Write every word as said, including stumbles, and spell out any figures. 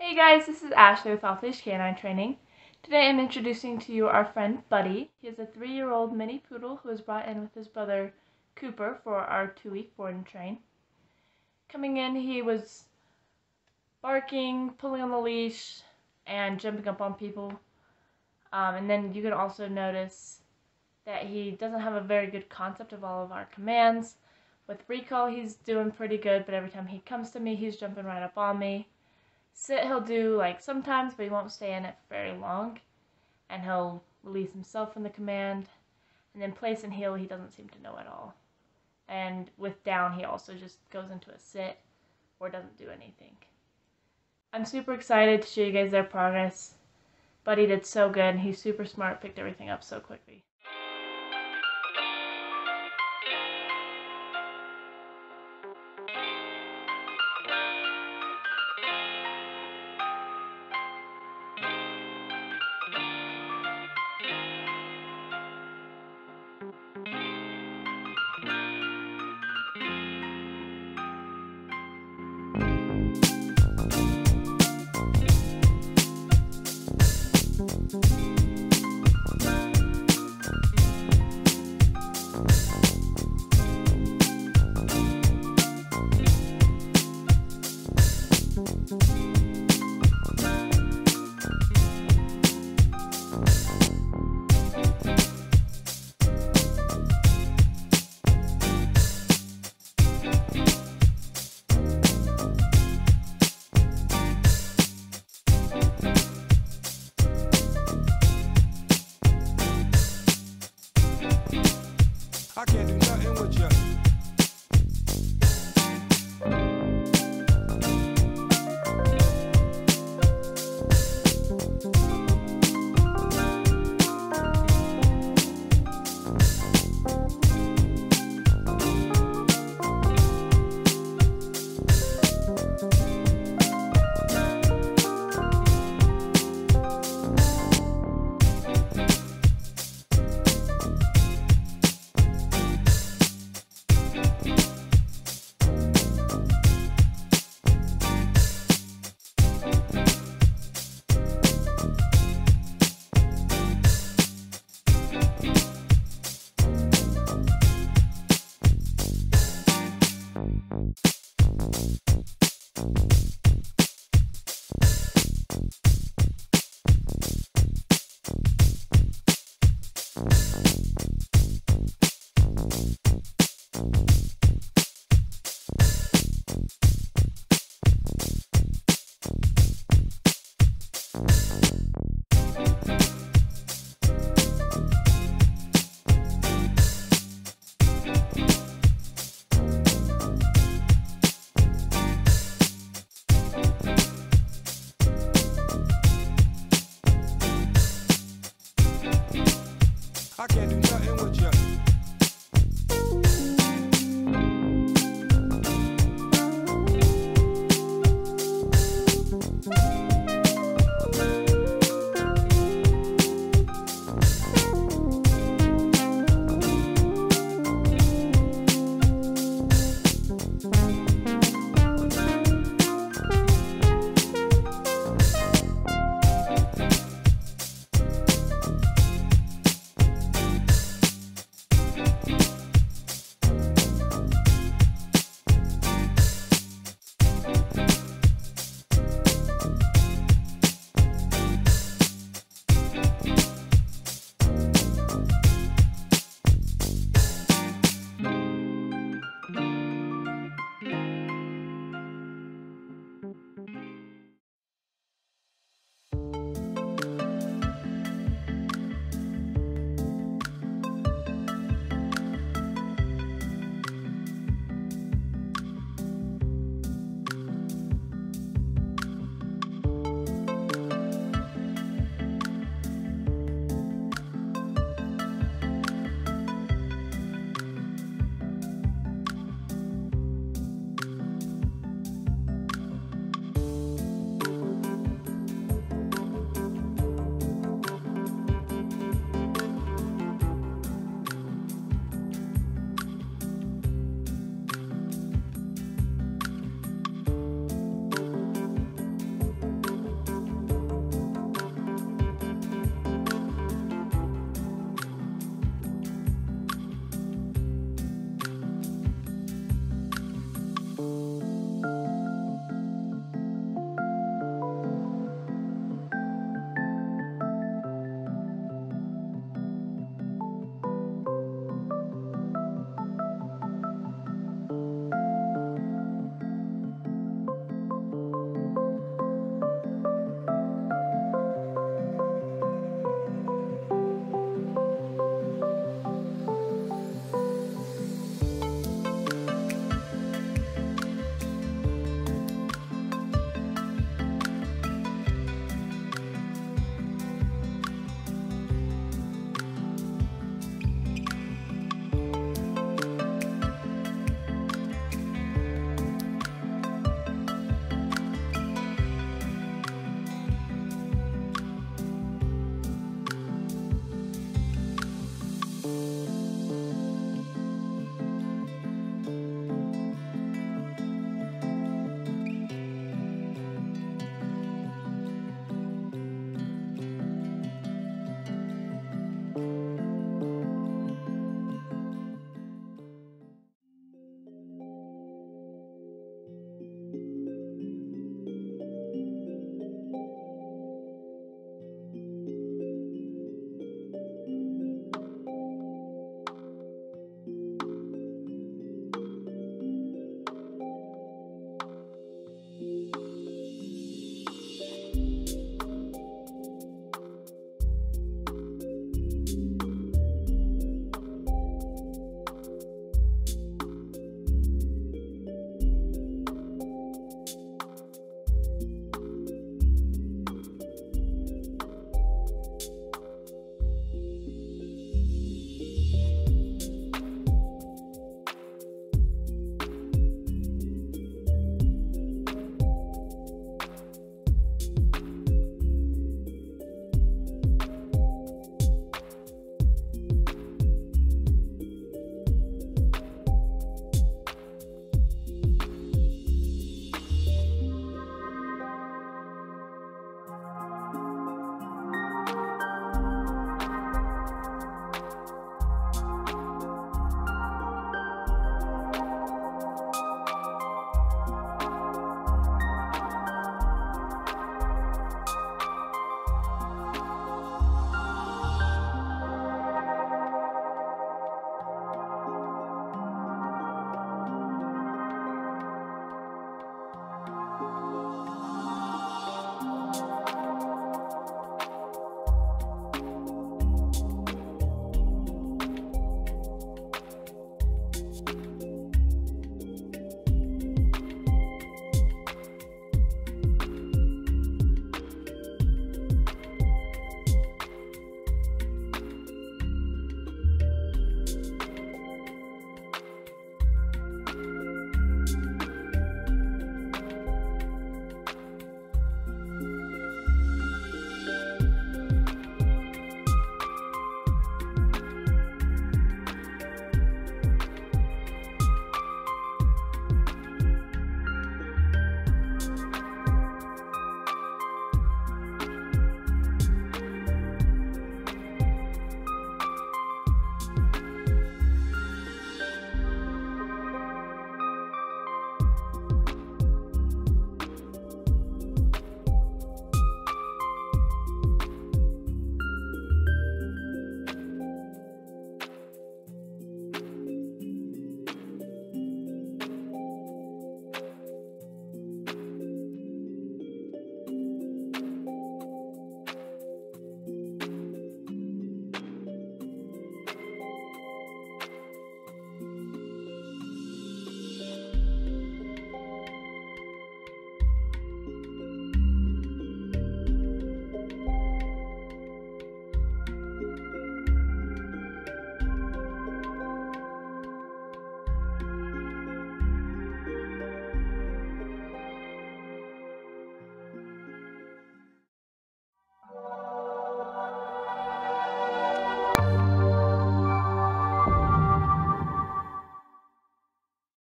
Hey guys, this is Ashley with Allfish Canine Training. Today I'm introducing to you our friend Buddy. He is a three-year-old mini poodle who was brought in with his brother Cooper for our two-week board and train. Coming in, he was barking, pulling on the leash, and jumping up on people. Um, and then you can also notice that he doesn't have a very good concept of all of our commands. With recall, he's doing pretty good, but every time he comes to me, he's jumping right up on me. Sit, he'll do like sometimes, but he won't stay in it for very long, and he'll release himself from the command. And then place and heel, he doesn't seem to know at all. And with down, he also just goes into a sit or doesn't do anything. I'm super excited to show you guys their progress. Buddy did so good, and he's super smart, picked everything up so quickly. I can't do nothing with you. Thank you.